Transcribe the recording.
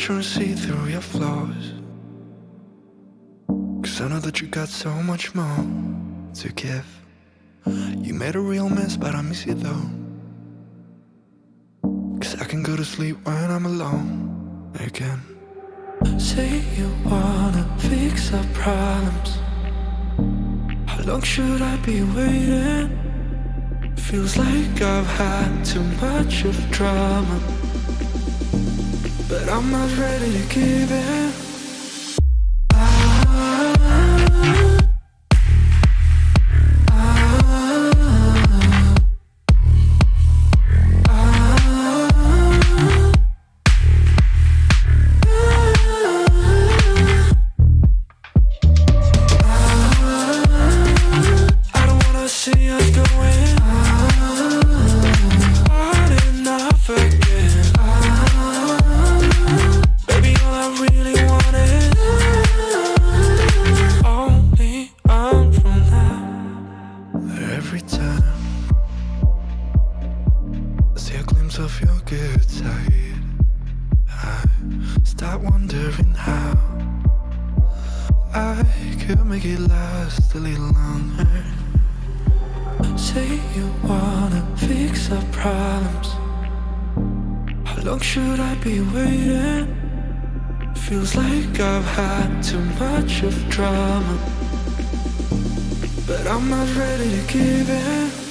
trying to see through your flaws, 'cause I know that you got so much more to give. You made a real mess, but I miss you though, 'cause I can go to sleep when I'm alone again. Say you wanna fix our problems. How long should I be waiting? Feels like I've had too much of drama, but I'm not ready to give in. Of your good side, I start wondering how I could make it last a little longer. Say you wanna fix our problems. How long should I be waiting? Feels like I've had too much of drama, but I'm not ready to give in.